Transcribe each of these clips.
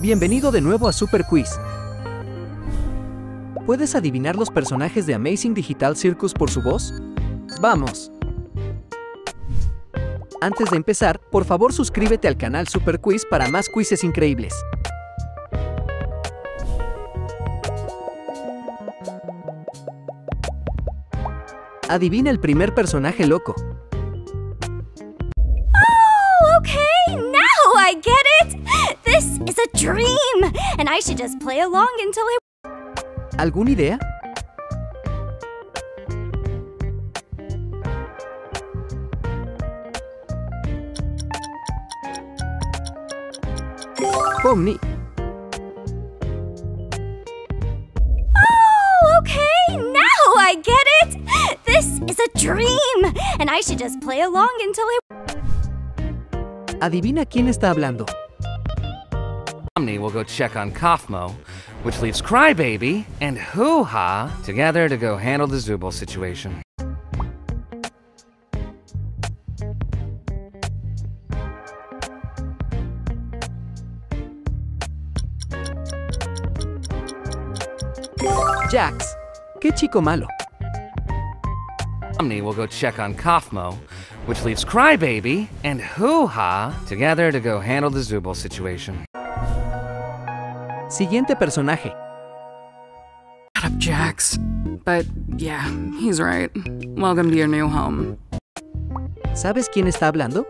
Bienvenido de nuevo a Super Quiz. ¿Puedes adivinar los personajes de Amazing Digital Circus por su voz? ¡Vamos! Antes de empezar, por favor suscríbete al canal Super Quiz para más quizzes increíbles. Adivina el primer personaje loco. Oh, okay, now I get it. This is a dream, and I should just play along until I... ¿Alguna idea? Pomni. Oh, okay, now I get it. This is a dream, and I should just play along until I... Adivina quién está hablando. Pomni will go check on Kaufmo, which leaves Crybaby and Hoo-Ha together to go handle the Zooble situation. Jax, qué chico malo. Pomni will go check on Kaufmo, which leaves Crybaby and Hoo-Ha together to go handle the Zooble situation. Siguiente personaje. Shut up, Jax. But yeah, he's right. Welcome to your new home. ¿Sabes quién está hablando?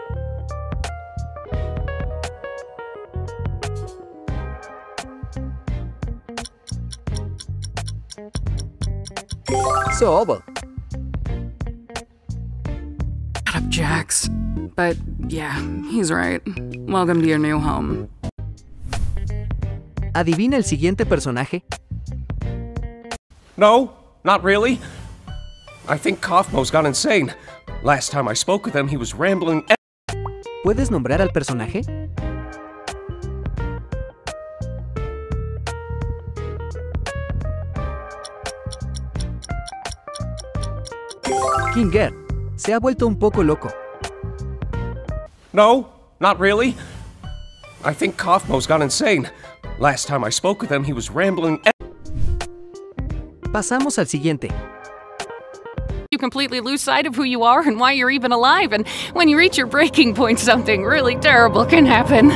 Zooble. Shut up, Jax. But yeah, he's right. Welcome to your new home. Adivina el siguiente personaje. No, not really. I think Kaufmo's gone insane. Last time I spoke with him, he was rambling. ¿Puedes nombrar al personaje? Kinger se ha vuelto un poco loco. No, not really. I think Kaufmo's gone insane. Last time I spoke with him, he was rambling. Pasamos al siguiente. You completely lose sight of who you are and why you're even alive, and when you reach your breaking point, something really terrible can happen.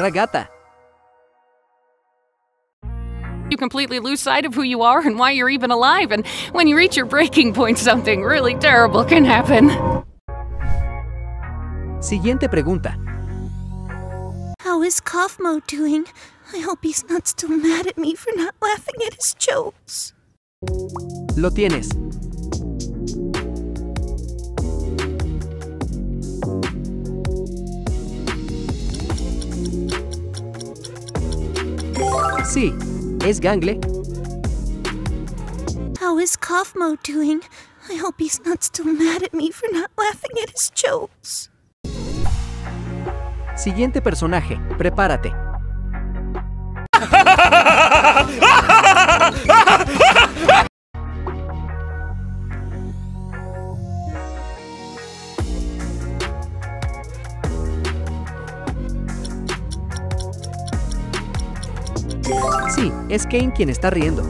Ragatha. You completely lose sight of who you are and why you're even alive, and when you reach your breaking point, something really terrible can happen. Siguiente pregunta. How is Kaufmo doing? I hope he's not still mad at me for not laughing at his jokes. Lo tienes. Sí. Es Gangle. How is Kaufmo doing? I hope he's not still mad at me for not laughing at his jokes. Siguiente personaje, prepárate. Sí, es Caine quien está riendo.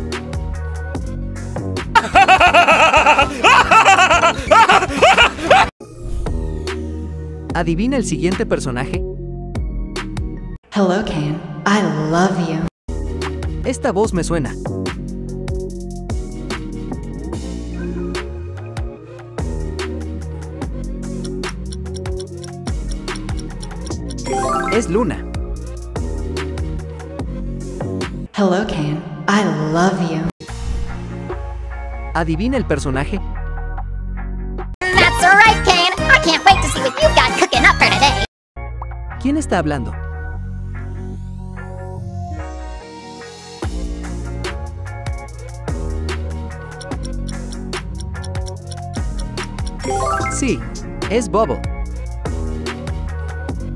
Adivina el siguiente personaje. Hello, Caine. I love you. Esta voz me suena. Es Luna. Hello, Caine. I love you. Adivina el personaje. That's right, Caine. I can't wait to see what you've got cooking up for today. ¿Quién está hablando? Sí, es Bubble.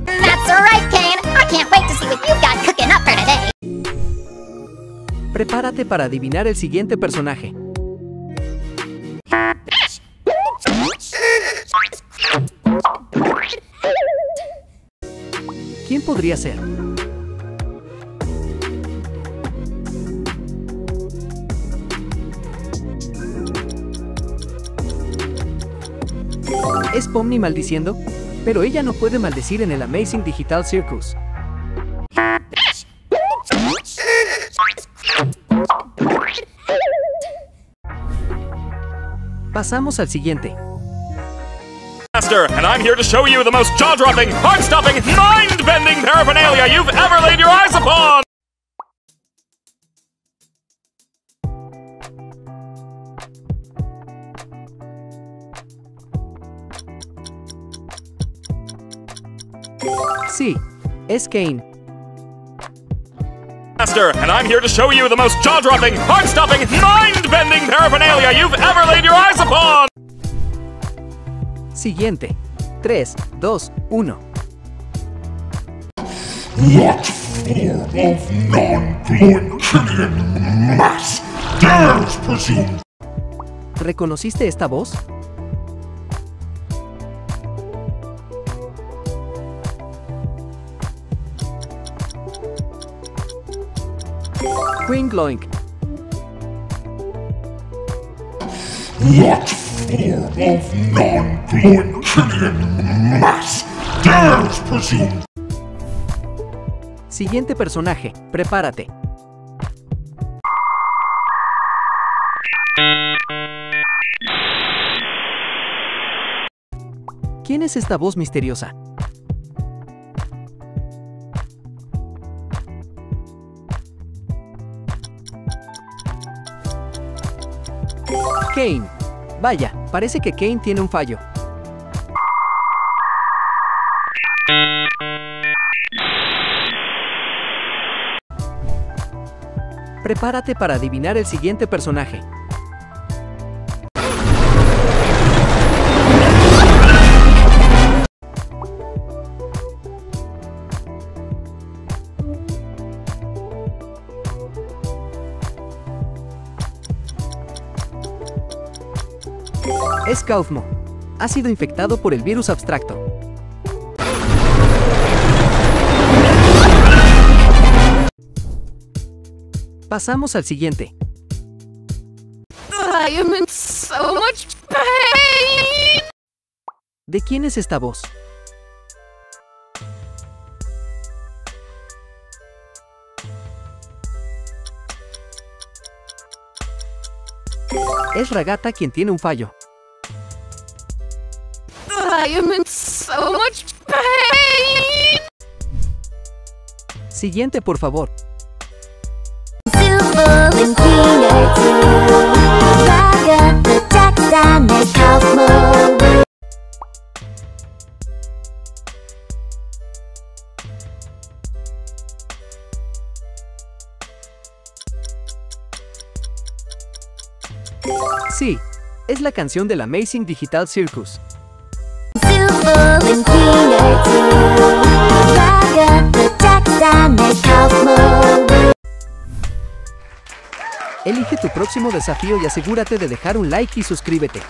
That's right, Caine. I can't wait to see what you've got cooking up for today. Prepárate para adivinar el siguiente personaje. ¿Quién podría ser? ¿Es Pomni maldiciendo? Pero ella no puede maldecir en el Amazing Digital Circus. Pasamos al siguiente. And I'm here to show you the most jaw-dropping, heart-stopping, mind-bending paraphernalia you've ever laid your eyes upon. Sí, es Caine. And I'm here to show you the most jaw-dropping, heart-stopping, mind-bending paraphernalia you've ever laid your eyes upon. Siguiente. 3, 2, 1. What form of non-Gloinkinian mass dares presume? ¿Reconociste esta voz? Queen Gloink. What form of non-Gloinkinian mass dares presume? Siguiente personaje, prepárate. ¿Quién es esta voz misteriosa? Caine. Vaya, parece que Caine tiene un fallo. Prepárate para adivinar el siguiente personaje. Es Kaufmo. Ha sido infectado por el virus abstracto. Pasamos al siguiente. I am in so much pain. ¿De quién es esta voz? Es Ragatha quien tiene un fallo. I am in so much pain. Siguiente, por favor. Zooble and Kinger too. Ragatha, Jax, and Kaufmo. Sí, es la canción del Amazing Digital Circus. Elige tu próximo desafío y asegúrate de dejar un like y suscríbete.